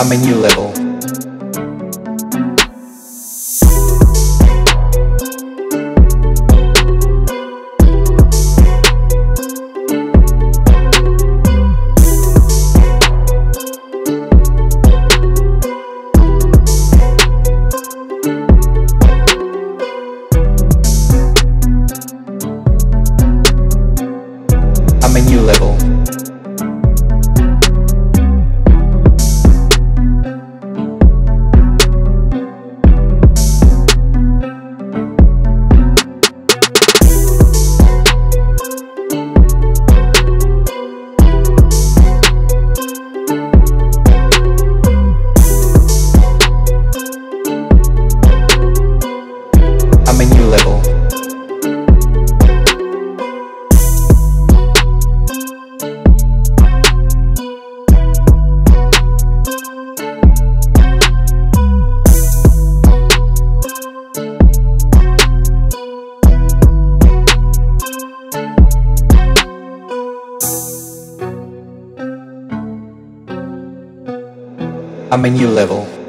a menu level. Menu level. A menu level. A menu level.